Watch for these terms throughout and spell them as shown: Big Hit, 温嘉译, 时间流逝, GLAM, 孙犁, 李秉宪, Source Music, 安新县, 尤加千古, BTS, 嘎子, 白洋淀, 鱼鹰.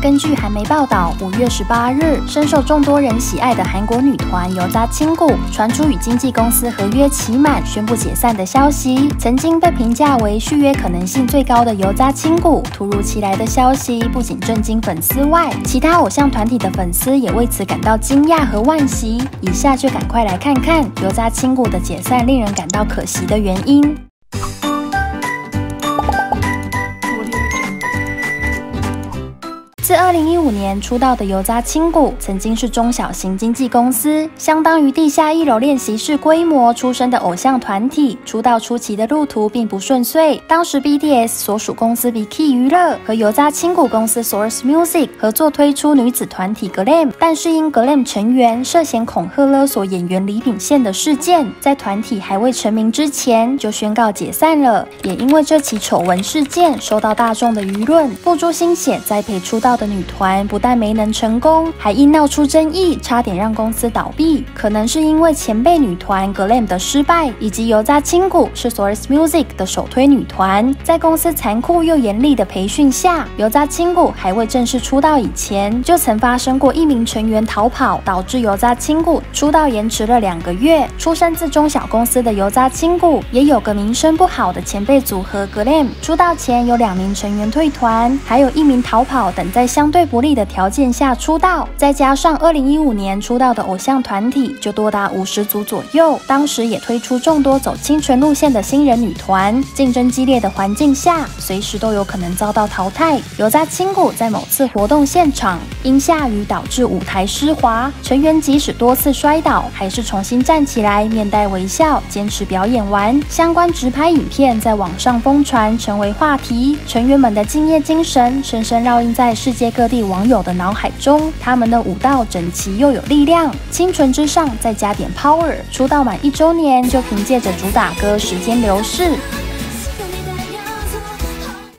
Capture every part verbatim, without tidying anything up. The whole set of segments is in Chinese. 根据韩媒报道，五月十八日，深受众多人喜爱的韩国女团尤加千古传出与经纪公司合约期满，宣布解散的消息。曾经被评价为续约可能性最高的尤加千古，突如其来的消息不仅震惊粉丝外，其他偶像团体的粉丝也为此感到惊讶和惋惜。以下就赶快来看看尤加千古的解散令人感到可惜的原因。 自二零一五年出道的尤加千古，曾经是中小型经纪公司，相当于地下一楼练习室规模出身的偶像团体。出道初期的路途并不顺遂，当时 B T S 所属公司 Big Hit 娱乐和尤加千古公司 Source Music 合作推出女子团体 GLAM， 但是因 GLAM 成员涉嫌恐吓勒索演员李秉宪的事件，在团体还未成名之前就宣告解散了。也因为这起丑闻事件受到大众的舆论，付诸心血栽培出道 的女团不但没能成功，还因闹出争议，差点让公司倒闭。可能是因为前辈女团 GLAM 的失败，以及尤加千古是 Source Music 的首推女团，在公司残酷又严厉的培训下，尤加千古还未正式出道以前，就曾发生过一名成员逃跑，导致尤加千古出道延迟了两个月。出身自中小公司的尤加千古，也有个名声不好的前辈组合 GLAM， 出道前有两名成员退团，还有一名逃跑等在 相对不利的条件下出道，再加上二零一五年出道的偶像团体就多达五十组左右，当时也推出众多走清纯路线的新人女团，竞争激烈的环境下，随时都有可能遭到淘汰。尤加千古在某次活动现场因下雨导致舞台湿滑，成员即使多次摔倒，还是重新站起来，面带微笑，坚持表演完。相关直拍影片在网上疯传，成为话题。成员们的敬业精神深深烙印在世界 世界各地网友的脑海中，他们的舞蹈整齐又有力量，清纯之上再加点 power。出道满一周年就凭借着主打歌《时间流逝》，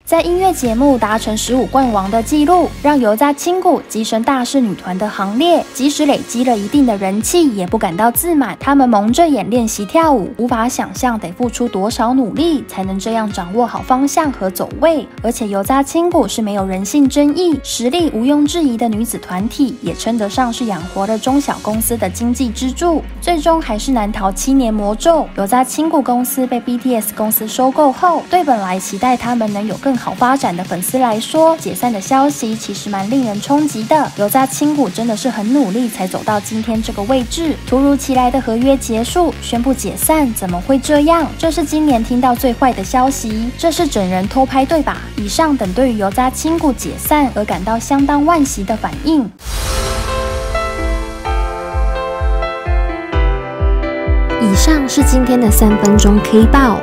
在音乐节目达成十五冠王的记录，让尤加千古跻身大势女团的行列。即使累积了一定的人气，也不感到自满。他们蒙着眼练习跳舞，无法想象得付出多少努力才能这样掌握好方向和走位。而且尤加千古是没有人性争议、实力毋庸置疑的女子团体，也称得上是养活了中小公司的经济支柱。最终还是难逃七年魔咒。尤加千古公司被 B T S 公司收购后，对本来期待他们能有更 好发展的粉丝来说，解散的消息其实蛮令人冲击的。尤加千古真的是很努力才走到今天这个位置，突如其来的合约结束，宣布解散，怎么会这样？这是今年听到最坏的消息，这是整人偷拍对吧？以上等对于尤加千古解散而感到相当惋惜的反应。以上是今天的三分钟K报。